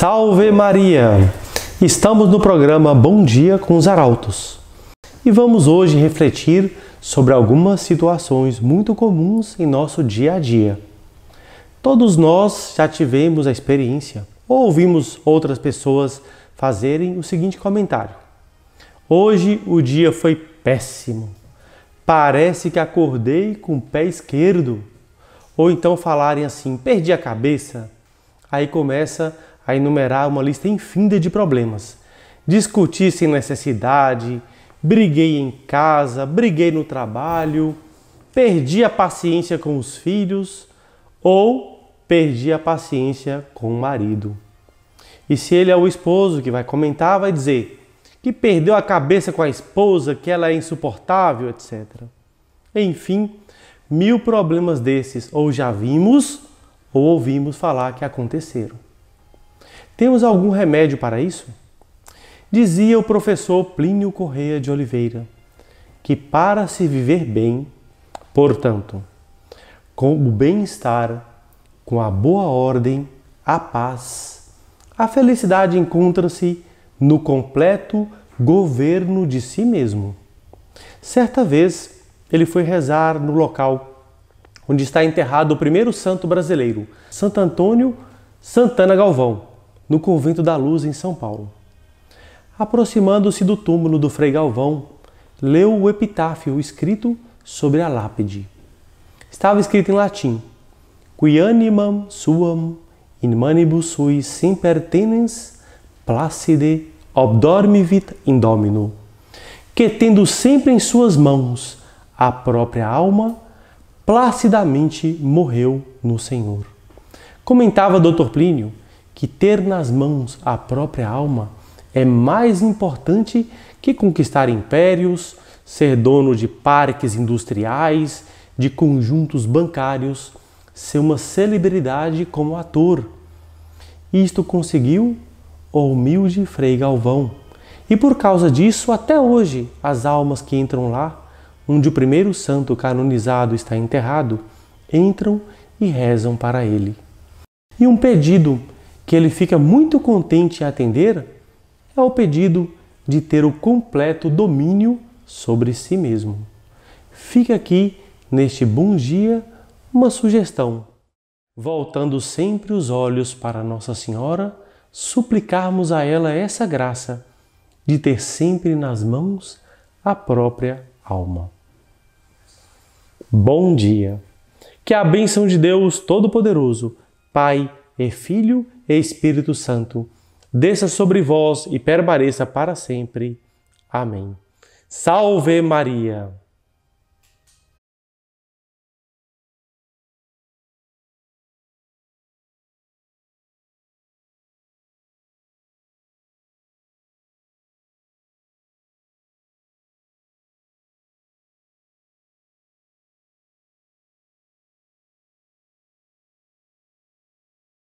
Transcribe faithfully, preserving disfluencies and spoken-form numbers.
Salve Maria! Estamos no programa Bom Dia com os Arautos e vamos hoje refletir sobre algumas situações muito comuns em nosso dia a dia. Todos nós já tivemos a experiência ou ouvimos outras pessoas fazerem o seguinte comentário: hoje o dia foi péssimo, parece que acordei com o pé esquerdo. Ou então falarem assim, perdi a cabeça. Aí começa a enumerar uma lista infinda de problemas. Discuti sem necessidade, briguei em casa, briguei no trabalho, perdi a paciência com os filhos ou perdi a paciência com o marido. E se ele é o esposo que vai comentar, vai dizer que perdeu a cabeça com a esposa, que ela é insuportável, etcétera. Enfim, mil problemas desses ou já vimos ou ouvimos falar que aconteceram. Temos algum remédio para isso? Dizia o professor Plínio Correia de Oliveira que para se viver bem, portanto, com o bem-estar, com a boa ordem, a paz, a felicidade encontra-se no completo governo de si mesmo. Certa vez, ele foi rezar no local onde está enterrado o primeiro santo brasileiro, Santo Antônio Santana Galvão, no Convento da Luz, em São Paulo. Aproximando-se do túmulo do Frei Galvão, leu o epitáfio escrito sobre a lápide. Estava escrito em latim: Qui animam suam in manibus suis semper tenens placide obdormivit in domino. Que tendo sempre em suas mãos a própria alma, placidamente morreu no Senhor. Comentava doutor Plínio que ter nas mãos a própria alma é mais importante que conquistar impérios, ser dono de parques industriais, de conjuntos bancários, ser uma celebridade como ator. Isto conseguiu o humilde Frei Galvão. E por causa disso, até hoje, as almas que entram lá, onde o primeiro santo canonizado está enterrado, entram e rezam para ele. E um pedido que ele fica muito contente em atender é o pedido de ter o completo domínio sobre si mesmo. Fica aqui, neste bom dia, uma sugestão. Voltando sempre os olhos para Nossa Senhora, suplicarmos a ela essa graça de ter sempre nas mãos a própria alma. Bom dia! Que a bênção de Deus Todo-Poderoso, Pai e Filho e Espírito Santo, desça sobre vós e permaneça para sempre. Amém. Salve Maria!